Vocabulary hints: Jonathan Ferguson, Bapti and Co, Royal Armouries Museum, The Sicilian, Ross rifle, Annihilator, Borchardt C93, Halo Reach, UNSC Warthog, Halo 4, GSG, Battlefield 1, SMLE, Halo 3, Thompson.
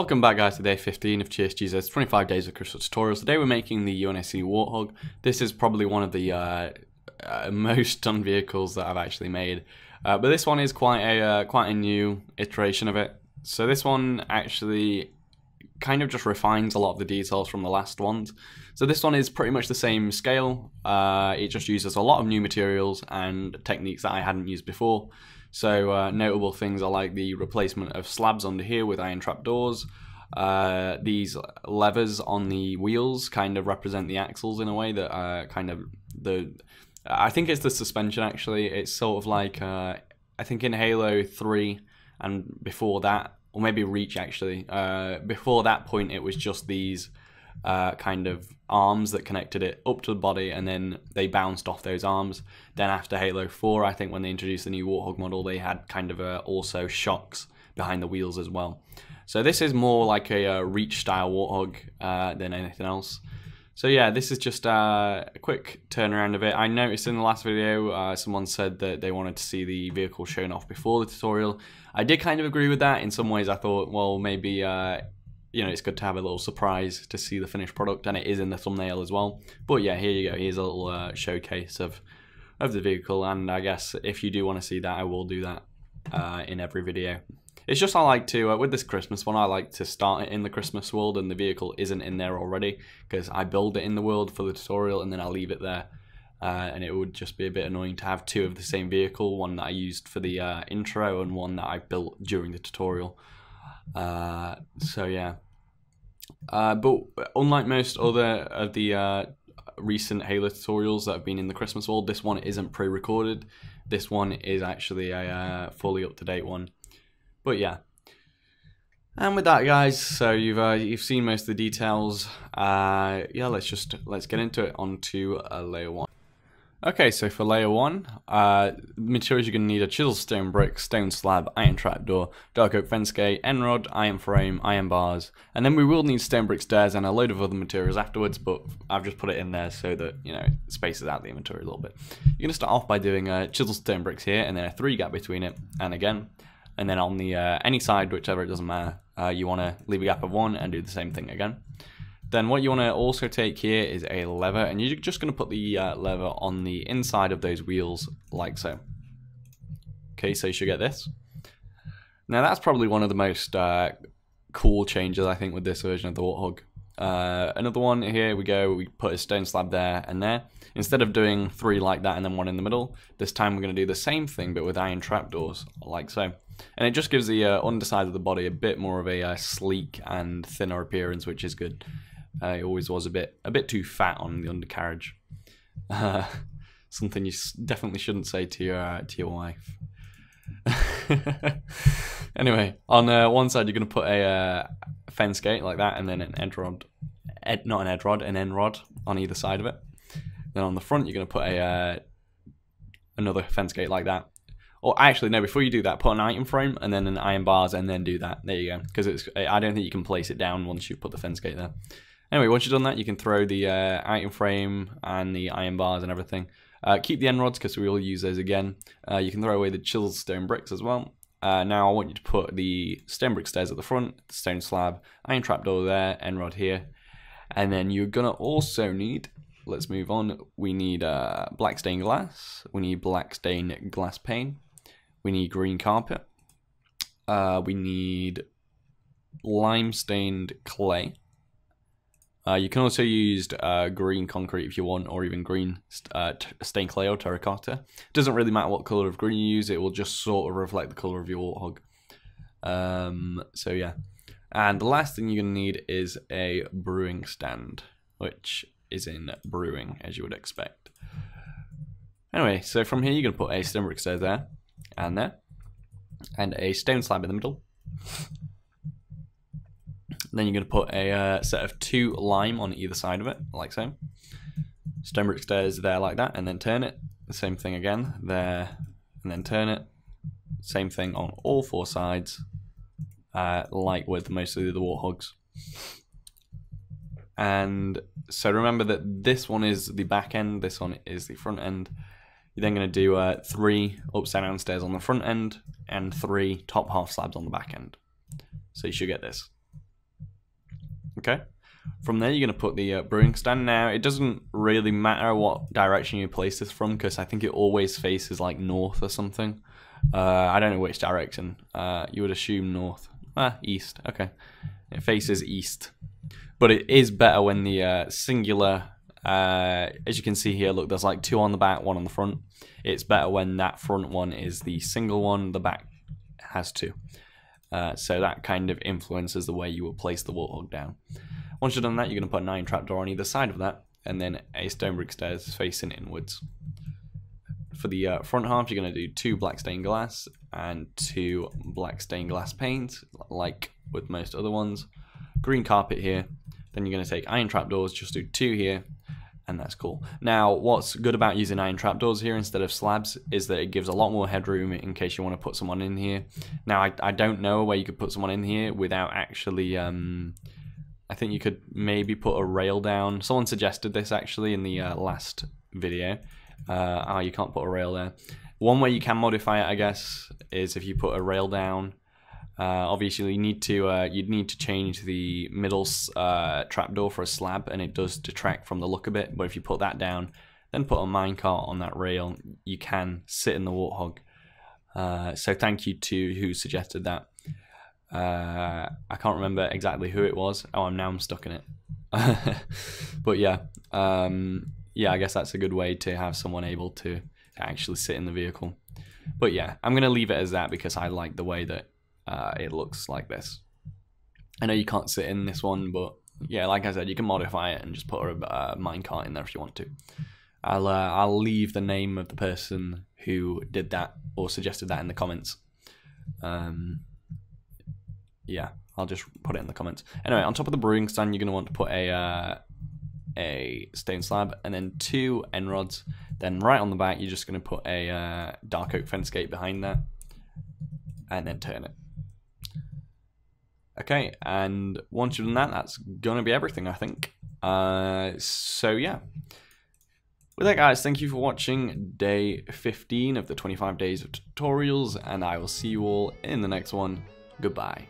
Welcome back guys to day 15 of GSG's 25 days of crucial tutorials. Today we're making the UNSC Warthog. This is probably one of the most done vehicles that I've actually made. But this one is quite a new iteration of it. So this one actually kind of just refines a lot of the details from the last ones. So this one is pretty much the same scale. It just uses a lot of new materials and techniques that I hadn't used before. So notable things are like the replacement of slabs under here with iron trapdoors. These levers on the wheels kind of represent the axles in a way that I think it's the suspension actually. It's sort of like, I think in Halo 3 and before that, or maybe Reach actually, before that point it was just these kind of arms that connected it up to the body, and then they bounced off those arms. Then after Halo 4, I think when they introduced the new Warthog model, they had kind of also shocks behind the wheels as well. So this is more like a Reach style Warthog than anything else. So yeah, this is just a quick turnaround of it. I noticed in the last video someone said that they wanted to see the vehicle shown off before the tutorial. I did kind of agree with that. In some ways I thought, well, maybe you know, it's good to have a little surprise to see the finished product, and it is in the thumbnail as well. But yeah, here you go. Here's a little showcase of the vehicle, and I guess if you do want to see that, I will do that in every video. It's just I like to, with this Christmas one, I like to start it in the Christmas world, and the vehicle isn't in there already, because I build it in the world for the tutorial, and then I leave it there. And it would just be a bit annoying to have two of the same vehicle, one that I used for the intro and one that I built during the tutorial. So yeah, but unlike most other of the recent Halo tutorials that have been in the Christmas world, this one isn't pre-recorded. This one is actually a fully up-to-date one. But yeah, and with that guys, so you've seen most of the details. Yeah, let's get into it. Onto layer one. Okay, so for layer one, materials you're going to need are chisel, stone brick, stone slab, iron trapdoor, dark oak fence gate, end rod, iron frame, iron bars, and then we will need stone brick stairs and a load of other materials afterwards, but I've just put it in there so that, you know, it spaces out the inventory a little bit. You're going to start off by doing chisel stone bricks here, and then a 3 gap between it, and again, and then on the any side, whichever, it doesn't matter, you want to leave a gap of 1 and do the same thing again. Then what you want to also take here is a lever, and you're just going to put the lever on the inside of those wheels, like so. Okay, so you should get this. Now that's probably one of the most cool changes, I think, with this version of the Warthog. Another one, here we go, we put a stone slab there and there. Instead of doing 3 like that and then 1 in the middle, this time we're going to do the same thing but with iron trapdoors, like so. And it just gives the underside of the body a bit more of a sleek and thinner appearance, which is good. It always was a bit too fat on the undercarriage. Something you definitely shouldn't say to your wife. Anyway, on one side you're going to put a fence gate like that, and then an end rod, an end rod on either side of it. Then on the front you're going to put a another fence gate like that. Or actually, no, before you do that, put an iron frame and then an iron bars and then do that. There you go. Because it's, I don't think you can place it down once you put the fence gate there. Anyway, once you've done that, you can throw the iron frame and the iron bars and everything. Keep the end rods because we will use those again. You can throw away the chiseled stone bricks as well. Now I want you to put the stone brick stairs at the front, the stone slab, iron trapdoor there, end rod here. And then you're going to also need... Let's move on. We need black stained glass. We need black stained glass pane. We need green carpet. We need lime stained clay. You can also use green concrete if you want, or even green stained clay or terracotta. It doesn't really matter what color of green you use, it will just sort of reflect the color of your Warthog. So yeah. And the last thing you're going to need is a brewing stand, which is in brewing, as you would expect. Anyway, so from here you're going to put a stone brick stair there, and a stone slab in the middle. Then you're going to put a set of 2 lime on either side of it, like so. Stone brick stairs there like that, and then turn it. The same thing again, there, and then turn it. Same thing on all 4 sides, like with most of the other Warthogs. And so remember that this one is the back end, this one is the front end. You're then going to do 3 upside down stairs on the front end and 3 top half slabs on the back end. So you should get this. Okay. From there, you're going to put the brewing stand. Now, it doesn't really matter what direction you place this from, because I think it always faces like north or something. I don't know which direction. You would assume north. East. Okay. It faces east. But it is better when the singular, as you can see here, look, there's like two on the back, one on the front. It's better when that front one is the single one, the back has two. So that kind of influences the way you will place the Warthog down. Once you've done that, you're going to put an iron trapdoor on either side of that, and then a stone brick stairs facing inwards. For the front half, you're going to do two black stained glass and two black stained glass panes, like with most other ones. Green carpet here. Then you're going to take iron trapdoors, just do two here, and that's cool. Now, what's good about using iron trapdoors here instead of slabs is that it gives a lot more headroom in case you want to put someone in here. Now, I don't know where you could put someone in here without actually... I think you could maybe put a rail down. Someone suggested this actually in the last video. You can't put a rail there. One way you can modify it, I guess, is if you put a rail down. Obviously, you need to you'd need to change the middle trapdoor for a slab, and it does detract from the look a bit. But if you put that down, then put a minecart on that rail, you can sit in the Warthog. So thank you to who suggested that. I can't remember exactly who it was. Oh, I'm stuck in it. But yeah, I guess that's a good way to have someone able to actually sit in the vehicle. But yeah, I'm gonna leave it as that because I like the way that it looks like this. I know you can't sit in this one, but yeah, like I said, you can modify it and just put a minecart in there if you want to. I'll leave the name of the person who did that or suggested that in the comments. Yeah, I'll just put it in the comments. Anyway, on top of the brewing stand, you're going to want to put a stone slab and then two end rods. Then right on the back, you're just going to put a dark oak fence gate behind that and then turn it. Okay, and once you've done that, that's going to be everything, I think. So, yeah. With that, guys, thank you for watching day 15 of the 25 days of tutorials, and I will see you all in the next one. Goodbye.